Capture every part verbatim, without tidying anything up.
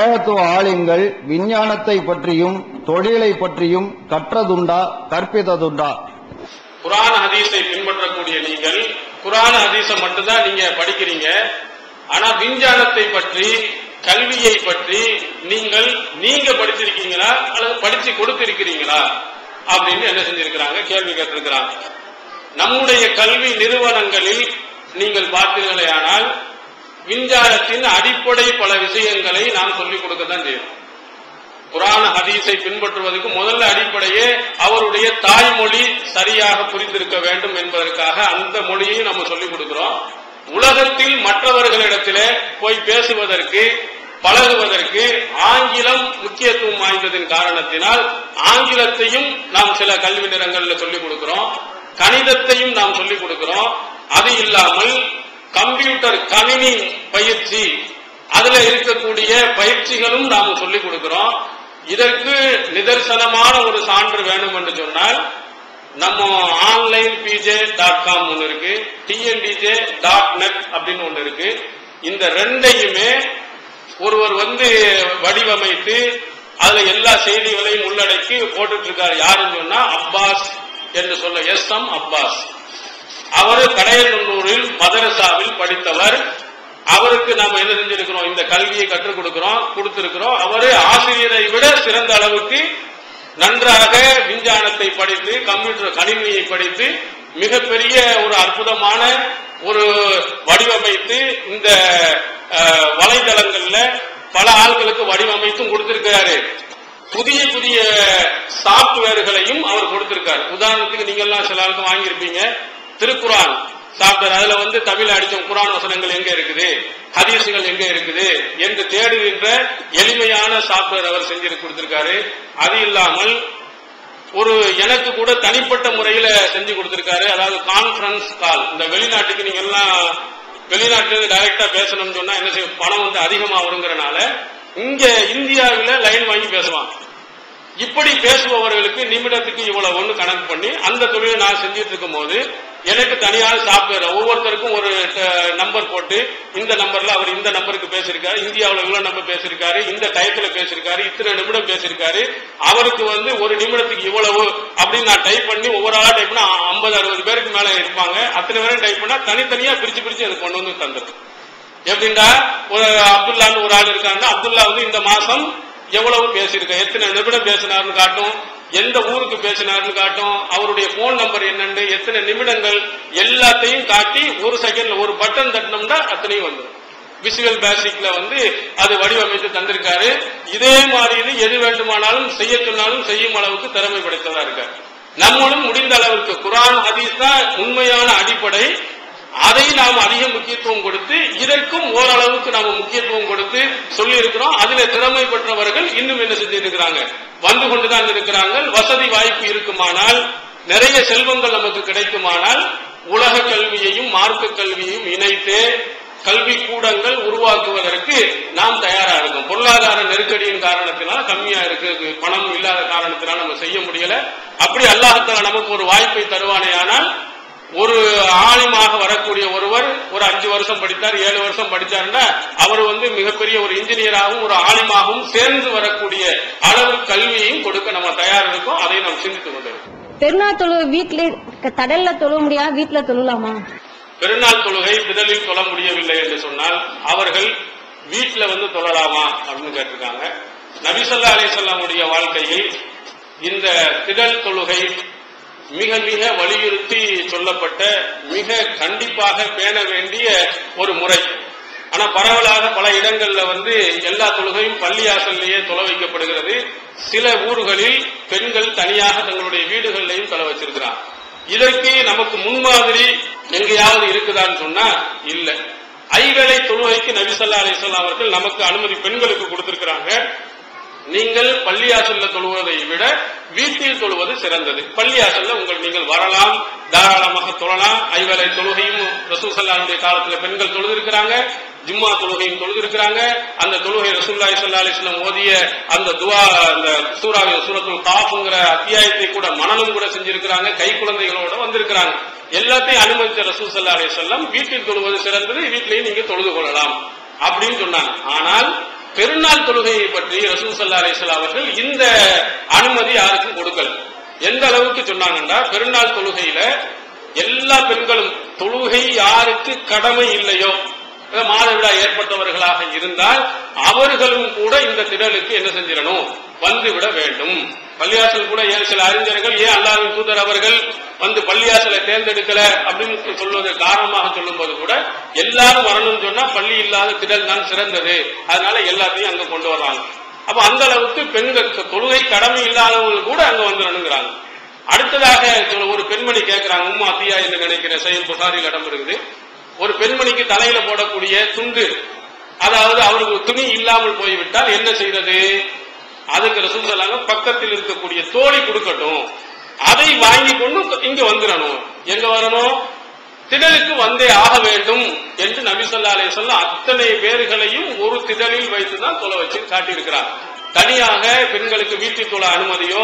ஏகத்துவ ஆலிம்கள் விஞ்ஞானத்தை பற்றியும் தொழிலை பற்றியும் கற்றதுண்டா கற்பித்ததுண்டா? குர்ஆன் ஹதீஸை பின்பற்றக்கூடிய நீங்கள் குர்ஆன் ஹதீஸை மட்டும்தான் நீங்க படிக்கிறீங்க. ஆனா விஞ்ஞானத்தை பற்றி கல்வியை பற்றி நீங்கள் நீங்க படிச்சிருக்கீங்களா அல்லது படிச்சு கொடுத்திருக்கிறீங்களா அப்படின்னு என்ன செஞ்சிருக்கிறாங்க, கேள்வி கேட்டிருக்கிறாங்க. நம்முடைய கல்வி நிறுவனங்களில் நீங்கள் பார்த்தீர்களே ஆனால் விஞ்ஞானத்தின் அடிப்படை பல விஷயங்களை நாம் சொல்லிக் கொடுக்கத்தான் செய்யும். குர்ஆன் ஹதீஸை பின்பற்றுவதற்கு முதல்ல அடிப்படையே அவருடைய தாய்மொழி சரியாக புரிந்திருக்க வேண்டும் என்பதற்காக அந்த மொழியை நம்ம சொல்லிக் கொடுக்கிறோம். உலகத்தில் மற்றவர்களிடத்திலே போய் பேசுவதற்கு பழகுவதற்கு ஆங்கிலம் முக்கியத்துவம் வாய்ந்ததின் காரணத்தினால் ஆங்கிலத்தையும் நாம் சில கல்வி நிறுவனங்களில் சொல்லிக் கொடுக்கிறோம், கணிதத்தையும் நாம் சொல்லிக் கொடுக்கிறோம். அது இல்லாமல் கம்ப்யூட்டர் கணினி பயிற்சி அதுல இருக்கக்கூடிய பயிற்சிகளும் நாம் சொல்லிக் கொடுக்கிறோம். இதற்கு நிதர்சனமான ஒரு சான்று வேணும் என்று சொன்னால் நம்ம ஆன்லைன் பிஜே டாட் காம் ஒன்று இருக்கு, T N P J dot net அப்படின்னு ஒன்று இருக்கு. இந்த ரெண்டையுமே ஒருவர் வந்து வடிவமைத்து அதுல எல்லா செய்திகளையும் உள்ளடக்கி போட்டுட்டு இருக்காரு. யாருன்னு சொன்னா அப்பாஸ் என்று சொல்ல எஸ் எம் அப்பாஸ். அவரு கடையநல்லூரில் மதரசாவில் படித்தவர். அவருக்கு நாம் என்ன செஞ்சிருக்கிறோம், இந்த கல்வியை கற்றுக் கொடுக்கிறோம் கொடுத்திருக்கிறோம். அவரு ஆசிரியரை விட சிறந்த அளவுக்கு நன்றாக விஞ்ஞானத்தை படித்து கம்ப்யூட்டர் கணினியை படித்து மிகப்பெரிய ஒரு அற்புதமான ஒரு வடிவமைத்து இந்த வலைதளங்கள்ல பல ஆட்களுக்கு வடிவமைத்தும் கொடுத்திருக்கிறாரு. புதிய புதிய சாப்ட்வேர்களையும் அவர் கொடுத்திருக்காரு. உதாரணத்துக்கு நீங்க எல்லாம் சில ஆளுக்கு வாங்கியிருப்பீங்க திருக்குரான் சாப்டர். அதுல வந்து தமிழ் அடிச்சோம் குர்ஆன் வசனங்கள் எங்க இருக்குது, ஹதீசுகள் எங்க இருக்குது என்று தேடுகின்ற எளிமையான சாப்டர் அவர் செஞ்சு கொடுத்திருக்காரு. அது இல்லாமல் ஒரு எனக்கு கூட தனிப்பட்ட முறையில செஞ்சு கொடுத்திருக்காரு. அதாவது கான்பரன்ஸ் கால். இந்த வெளிநாட்டுக்கு நீங்க எல்லாம் வெளிநாட்டுக்கு டைரக்டா பேசணும்னு சொன்னா என்ன செய்ய பணம் வந்து அதிகமா வருங்கிறனால இங்க இந்தியாவில லைன் வாங்கி பேசுவாங்க. இப்படி பேசுபவர்களுக்கு நிமிடத்துக்கு இவ்வளவுன்னு கணக்கு பண்ணி அந்த தொழிலை நான் செஞ்சிட்டு இருக்கும் போது எனக்கு தனியான சாப்ட்வேர் ஒவ்வொருத்தருக்கும் ஒரு நம்பர் போட்டு இந்த நம்பர்ல அவர் இந்த நம்பருக்கு பேசியிருக்காரு, இந்தியாவில் இவ்வளவு நம்பர் பேசியிருக்காரு, இந்த டயத்துல பேசியிருக்காரு, இத்தனை நிமிடம் பேசியிருக்காரு, அவருக்கு வந்து ஒரு நிமிடத்துக்கு இவ்வளவு அப்படின்னு நான் டைப் பண்ணி ஒவ்வொரு ஆளா டைப் பண்ணா ஐம்பது அறுபது பேருக்கு மேல இருப்பாங்க. அத்தனை பேரும் டைப் பண்ணா தனித்தனியா பிரிச்சு பிரிச்சு அது கொண்டு வந்து தந்துடும். எப்படின்னா ஒரு அப்துல்லான்னு ஒரு ஆள் இருக்காங்கன்னா அப்துல்லா வந்து இந்த மாசம் எவ்வளவு பேசியிருக்க எத்தனை நிமிடம் பேசினார்னு காட்டும், எந்த ஊருக்கு பேசினார்னு காட்டும், அவருடைய போன் நம்பர் என்னன்னு எத்தனை நிமிடங்கள் எல்லாத்தையும் காட்டி ஒரு செகண்ட்ல ஒரு பட்டன் தட்டினோம்னா அத்தனையும் வந்துடும். விசுவல் பேசிக்ல வந்து அது வடிவமைத்து தந்திருக்காரு. இதே மாதிரி எது வேண்டுமானாலும் செய்ய சொன்னாலும் செய்யும் அளவுக்கு திறமை படைத்ததா இருக்காரு. நம்மளும் முடிந்த அளவுக்கு குர்ஆன் ஹதீஸ் தான் உண்மையான அடிப்படை. அதை நாம் அதிக முக்கியத்துவம் கொடுத்து இதற்கும் ஓரளவுக்கு நாம் முக்கியத்துவம் கொடுத்து சொல்லி இருக்கிறோம். அதுல திறமை பெற்றவர்கள் இன்னும் என்ன செஞ்சிருக்கிறாங்க, வந்து கொண்டுதான் இருக்கிறாங்க. வசதி வாய்ப்பு இருக்குமானால் நிறைய செல்வங்கள் நமக்கு கிடைக்குமானால் உலக கல்வியையும் மார்க்க கல்வியையும் இணைத்து கல்வி கூடங்கள் உருவாக்குவதற்கு நாம் தயாரா இருக்கோம். பொருளாதார நெருக்கடியின் காரணத்தினால் கம்மியா இருக்கு, பணம் இல்லாத காரணத்தினால் நம்ம செய்ய முடியல. அப்படி அல்லாஹ் தஆலா நமக்கு ஒரு வாய்ப்பை தருவானேயானால் ஒரு ஆலிமாக வரக்கூடிய ஒருவர் ஒரு அஞ்சு வருஷம் படித்தார் ஏழு வருஷம் படித்தாருன்னா அவர் வந்து மிகப்பெரிய ஒரு இன்ஜினியராகவும் ஒரு ஆலிமாகவும் சேர்ந்து வரக்கூடிய அளவு கல்வியையும் கொடுக்க நம்ம தயார் இருக்கோம். அதை நாம் சிந்தித்துக் கொண்டிருக்கோம். பெருநாள் தொழுகை வீட்டுல தடல்ல தொழ முடியாது, வீட்டுல தொழலாமா? பெருநாள் தொழுகை திடலில் தொழ முடியவில்லை என்று சொன்னால் அவர்கள் வீட்டுல வந்து தொழலாமா அப்படின்னு கேட்டிருக்காங்க. நபி ஸல்லல்லாஹு அலைஹி வஸல்லம் வாழ்க்கையில் இந்த திடல் தொழுகை மிக மிக வலியுறுத்தி சொல்லப்பட்ட மிக கண்டிப்பாக பேண வேண்டிய ஒரு முறை. ஆனா பரவலாக பல இடங்கள்ல வந்து எல்லா தொழுகையும் பள்ளியாசல்லையே தொழ வைக்கப்படுகிறது. சில ஊர்களில் பெண்கள் தனியாக தங்களுடைய வீடுகளிலையும் தொழ வச்சிருக்கிறார். இதற்கு நமக்கு முன்மாதிரி எங்கேயாவது இருக்குதான்னு சொன்னா இல்ல. ஐவேளை தொழுகைக்கு நபி ஸல்லல்லாஹு அலைஹி வஸல்லம் அவர்கள் நமக்கு அனுமதி பெண்களுக்கு கொடுத்திருக்கிறாங்க. நீங்கள் பள்ளியாசல்ல தொழுவதை விட வீட்டில் தொழுவது சிறந்தது. பள்ளியாசல்ல உங்கள் நீங்கள் வரலாம், தாராளமாக தொழலாம். ஐவேளை தொழுகையும் ரசூலுல்லாஹி ஸல்லல்லாஹு அலைஹி காலத்துல பெண்கள் தொழுதிருக்கிறாங்க, ஜும்மா தொழுகையும் தொழுதிருக்கிறாங்க. அந்த தொழுகை ரசூலுல்லாஹி ஸல்லல்லாஹு அலைஹி வஸல்லம் ஓதிய அந்த துஆ அந்த சூராவை சூரத்துல் காஃப்ங்கிற அத்தியாயத்தை கூட மனனம் கூட செஞ்சிருக்கிறாங்க, கை குழந்தைகளோட வந்திருக்கிறாங்க. எல்லாத்தையும் அனுமதிச்ச ரசூலுல்லாஹி ஸல்லல்லாஹு அலைஹி வஸல்லம் வீட்டில் தொழுவது சிறந்தது, வீட்டிலேயே நீங்க தொழுது கொள்ளலாம் அப்படின்னு சொன்னாங்க. ஆனால் பெருநாள் தொழுகையை பற்றி ரசூல் ஸல்லல்லாஹு அலைஹி வஸல்லம் அவர்கள் இந்த அனுமதி யாருக்கும் கொடுக்கல. எந்த அளவுக்கு சொன்னாங்கன்னா, பெருநாள் தொழுகையில எல்லா பெண்களும் தொழுகை யாருக்கு கடமை இல்லையோ, மாதவிடா ஏற்பட்டவர்களாக இருந்தால் அவர்களும் கூட இந்த திடலுக்கு என்ன செஞ்சிடணும், வந்துவிட வேண்டும். பள்ளியாசல் கூட ஏன் சில அறிஞர்கள் ஏன் அல்லாஹ்வின் தூதர் அவர்கள் வந்து பள்ளியாசலை தேர்ந்தெடுக்கல அப்படின்னு சொல்வது காரணமாக சொல்லும் போது கூட எல்லாரும் வரணும்னு சொன்னா பள்ளி இல்லாத திடல் தான் சிறந்தது, அதனால எல்லாத்தையும் அங்க கொண்டு வர்றாங்க. அப்ப அந்த அளவுக்கு பெண்களுக்கு தொழுகை கடமை இல்லாதவங்க கூட அங்க வந்துடணுங்கிறாங்க. அடுத்ததாக ஒரு பெண்மணி கேட்கிறாங்க, உம்மா அபியா என்று நினைக்கிற சஹீஹ் புகாரியில் இடம் இருக்குது, ஒரு பெண்மணிக்கு தலையில போடக்கூடிய துண்டு, அதாவது அவருக்கு துணி இல்லாமல் போய்விட்டால் என்ன செய்யறது? அதுக்கு ரசூல் சொன்னாங்க, பக்கத்தில் இருக்கக்கூடிய தோழி கொடுக்கட்டும், அதை வாங்கி கொண்டு இங்க வந்துடணும். எங்க வரணும்? திடலுக்கு வந்தே ஆக வேண்டும் என்று நபி ஸல்லல்லாஹு அலைஹி வஸல்லம் அத்தனை பேர்களையும் ஒரு திடலில் வைத்துதான் தொலை வச்சு காட்டியிருக்கிறார். தனியாக பெண்களுக்கு வீட்டில் தொழ அனுமதியோ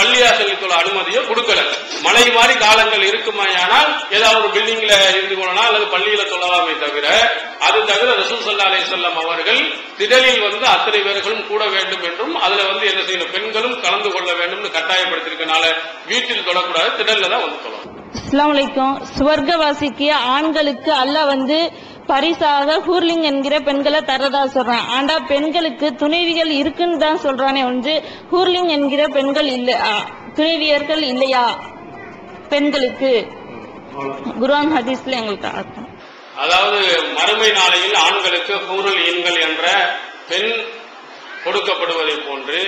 பள்ளியாசலில் தொழ அனுமதியோ கொடுக்கல. மழை மாதிரி காலங்கள் இருக்குமாயானால் ஏதாவது ஒரு பில்டிங்ல இருந்து கொள்ளலாம் அல்லது பள்ளியில தொழலாமே தவிர, அது தவிர ரசூல் ஸல்லல்லாஹு அலைஹி வஸல்லம் அவர்கள் திடலில் வந்து அத்தனை பேர்களும் கூட வேண்டும் என்றும் அதுல வந்து என்ன செய்யணும், பெண்களும் கலந்து கொள்ள வேண்டும் கட்டாயப்படுத்திருக்கனால வீட்டில் தொழக்கூடாது, திடல்ல தான் வந்து தொழலாம். அஸ்ஸலாமு அலைக்கும். சுவர்க்கவாசிக்கு ஆண்களுக்கு அல்லாஹ் வந்து பரிசாக ஹூர்லிங் என்கிற பெண்களை தரதா சொல்றான். ஆண்டா பெண்களுக்கு துணைவிகள் இருக்குன்னு தான் சொல்றானே ஒன்று ஹூர்லிங் என்கிற பெண்கள் இல்லையா, துணைவியர்கள் இல்லையா பெண்களுக்கு? குர்ஆன் ஹதீஸ்ல எங்களுக்கு அர்த்தம், அதாவது மறுமை நாளையில் ஆண்களுக்கு ஹூருல் ஈன்கள் என்ற பெண் கொடுக்கப்படுவதை போன்று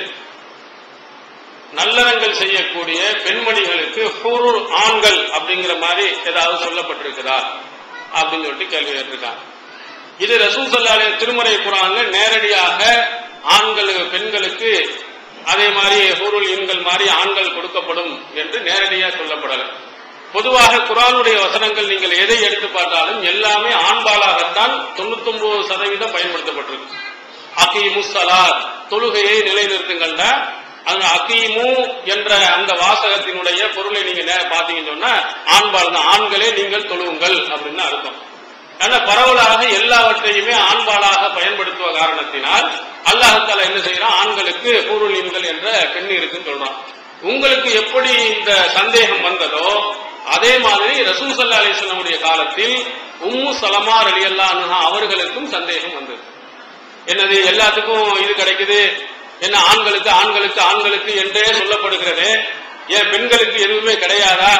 நல்லறங்கள் செய்யக்கூடிய பெண்மணிகளுக்கு ஹூருல் ஆண்கள் அப்படிங்கிற மாதிரி ஏதாவது சொல்லப்பட்டிருக்கிறார் அப்படின்னு சொல்லிட்டு கேள்வி கேட்டிருக்காங்க. இது ரசூல் ஸல்லல்லாஹு அலைஹி வஸல்லம் திருமறை குர்ஆன்ல நேரடியாக ஆண்கள் பெண்களுக்கு அதே மாதிரி ஹூருல் ஈன்கள் மாதிரி ஆண்கள் கொடுக்கப்படும் என்று நேரடியாக சொல்லப்படல. பொதுவாக குர்ஆனுடைய வசனங்கள் நீங்கள் எதை எடுத்து பார்த்தாலும் எல்லாமே ஆண்பாலாகத்தான் தொண்ணூத்தி ஒன்பது சதவீதம் பயன்படுத்தப்பட்டிருக்கு. அகீமு ஸலாத், தொழுகையை நிலைநிறுத்துங்கள்ல அந்த அகீமு என்ற அந்த வாசகத்தினுடைய பொருளை நீங்க பாத்தீங்கன்னு சொன்னா ஆண்பால் தான், ஆண்களே நீங்கள் தொழுவுங்கள் அப்படின்னு அர்த்தம். ஆனா பரவலாக எல்லாவற்றையுமே ஆண்பாலாக பயன்படுத்துவ காரணத்தினால் அல்லாஹ் தஆலா என்ன செய்யறான், ஆண்களுக்கு ஹூருல் ஈன்கள் என்ற பெண் இருக்குன்னு சொல்றான். உங்களுக்கு எப்படி இந்த சந்தேகம் வந்ததோ அதே மாதிரி ரசூல் ஸல்லல்லாஹு அலைஹி வஸல்லம் உடைய காலத்தில் உம்மு சலமா ரலியல்லாஹு அன்ஹா அவர்களுக்கும் சந்தேகம் வந்தது. என்னது எல்லாத்துக்கும் இது கிடைக்குது, என்ன ஆண்களுக்கு ஆண்களுக்கு ஆண்களுக்கு என்றே சொல்லப்படுகிறது, ஏன் பெண்களுக்கு எதுவுமே கிடையாதா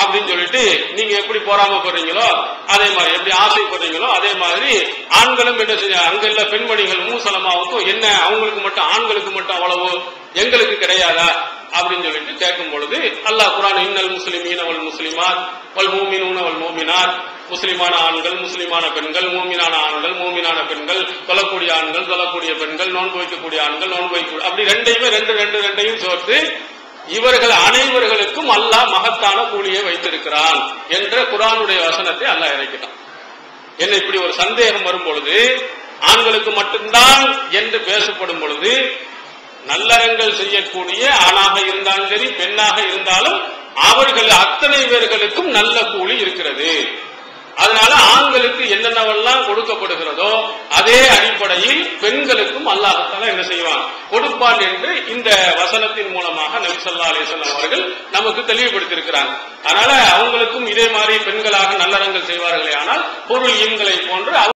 அப்படின்னு சொல்லிட்டு நீங்க எப்படி போராம போறீங்களோ அதே மாதிரி எப்படி ஆசைப்படுறீங்களோ அதே மாதிரி ஆண்களும் என்ன செய்ய, அங்க இல்ல பெண்மணிகள் மூசலமாவுக்கும் என்ன அவங்களுக்கு மட்டும் ஆண்களுக்கு மட்டும் அவ்வளவு எங்களுக்கு கிடையாதா அப்படின்னு சொல்லிட்டு கேட்கும் பொழுது அல்லாஹ் குர்ஆன் இன்னல் முஸ்லிமீன வல் முஸ்லிமாத் வல் முஃமினூன வல் முஃமினாத், முஸ்லிமான ஆண்கள் முஸ்லிமான பெண்கள், மூமினான ஆண்கள் மூமினான பெண்கள், தொழக்கூடிய ஆண்கள் தொழக்கூடிய பெண்கள், நோன்பு வைக்கக்கூடிய ஆண்கள் நோன்பு வைக்க, அப்படி ரெண்டையுமே ரெண்டு ரெண்டு ரெண்டையும் சேர்த்து இவர்கள் அனைவர்களுக்கும் அல்லாஹ் மகத்தான கூலியை வைத்திருக்கிறான் என்ற குர்ஆனுடைய வசனத்தை அல்லாஹ் இறக்கிட்டான். என்ன இப்படி ஒரு சந்தேகம் வரும் பொழுது ஆண்களுக்கு மட்டும்தான் என்று பேசப்படும் பொழுது நல்லறங்கள் செய்யக்கூடிய ஆணாக இருந்தாலும் சரி பெண்ணாக இருந்தாலும் அவர்கள் அத்தனை பேர்களுக்கும் நல்ல கூலி இருக்கிறது. அதனால ஆண்களுக்கு என்னென்னவெல்லாம் கொடுக்கப்படுகிறதோ அதே அடிப்படையில் பெண்களுக்கும் அல்லாஹ் தஆலா என்ன செய்வான், கொடுப்பான் என்று இந்த வசனத்தின் மூலமாக நபி ஸல்லல்லாஹு அலைஹி வஸல்லம் அவர்கள் நமக்கு தெளிவுபடுத்தியிருக்கிறாங்க. அதனால அவங்களுக்கும் இதே மாதிரி பெண்களாக நல்லறங்கள் செய்வார்களே ஆனால் பொருள் ஈன்களை போன்று